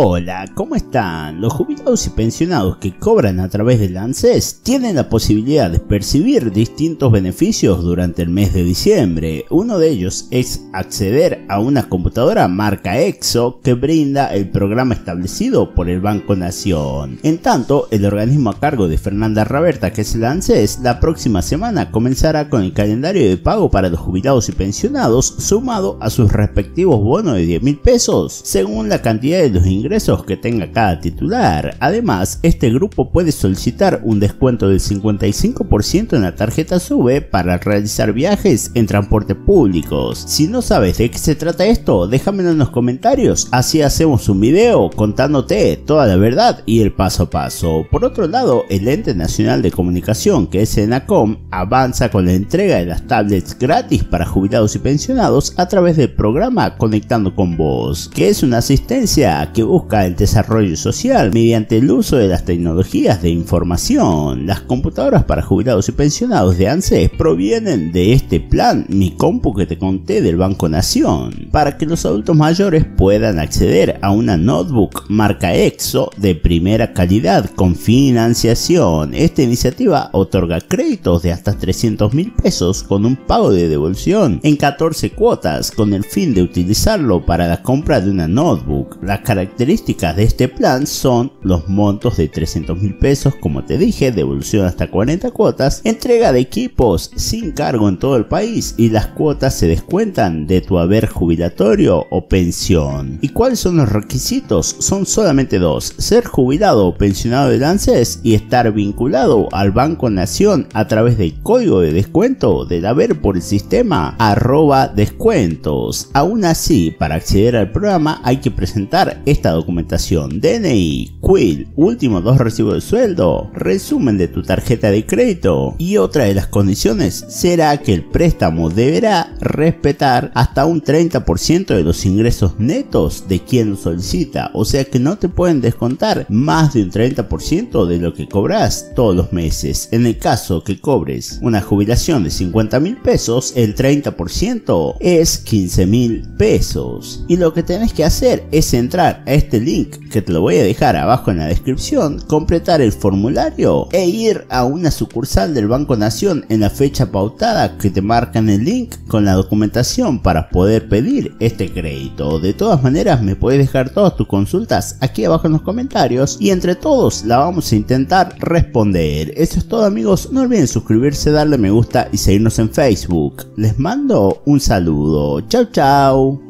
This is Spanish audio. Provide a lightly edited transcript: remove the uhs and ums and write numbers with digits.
Hola, ¿cómo están? Los jubilados y pensionados que cobran a través del ANSES tienen la posibilidad de percibir distintos beneficios durante el mes de diciembre. Uno de ellos es acceder a una computadora marca EXO que brinda el programa establecido por el Banco Nación. En tanto, el organismo a cargo de Fernanda Raverta, que es el ANSES, la próxima semana comenzará con el calendario de pago para los jubilados y pensionados sumado a sus respectivos bonos de 10.000 pesos, según la cantidad de los ingresos que tenga cada titular. Además, este grupo puede solicitar un descuento del 55% en la tarjeta SUBE para realizar viajes en transporte públicos. Si no sabes de qué se trata esto, déjamelo en los comentarios, así hacemos un video contándote toda la verdad y el paso a paso. Por otro lado, el ente nacional de comunicación, que es ENACOM, avanza con la entrega de las tablets gratis para jubilados y pensionados a través del programa Conectando con Vos, que es una asistencia que busca el desarrollo social mediante el uso de las tecnologías de información. Las computadoras para jubilados y pensionados de ANSES provienen de este plan Mi Compu que te conté del Banco Nación, para que los adultos mayores puedan acceder a una notebook marca EXO de primera calidad con financiación. Esta iniciativa otorga créditos de hasta 300.000 pesos con un pago de devolución en 14 cuotas con el fin de utilizarlo para la compra de una notebook. Las características de este plan son los montos de 300.000 pesos, como te dije, devolución hasta 40 cuotas, entrega de equipos sin cargo en todo el país y las cuotas se descuentan de tu haber jubilatorio o pensión. ¿Y cuáles son los requisitos? Son solamente dos: ser jubilado o pensionado del ANSES y estar vinculado al Banco Nación a través del código de descuento del haber por el sistema @descuentos. Aún así, para acceder al programa hay que presentar esta documentación: DNI, CUIL, último 2 recibos de sueldo, resumen de tu tarjeta de crédito. Y otra de las condiciones será que el préstamo deberá respetar hasta un 30% de los ingresos netos de quien lo solicita, o sea que no te pueden descontar más de un 30% de lo que cobras todos los meses. En el caso que cobres una jubilación de 50.000 pesos, el 30% es 15.000 pesos, y lo que tenés que hacer es entrar a este link que te lo voy a dejar abajo en la descripción, completar el formulario e ir a una sucursal del Banco Nación en la fecha pautada que te marcan el link con la documentación para poder pedir este crédito. De todas maneras, me puedes dejar todas tus consultas aquí abajo en los comentarios y entre todos la vamos a intentar responder. Eso es todo, amigos, no olviden suscribirse, darle me gusta y seguirnos en Facebook. Les mando un saludo. Chau, chau.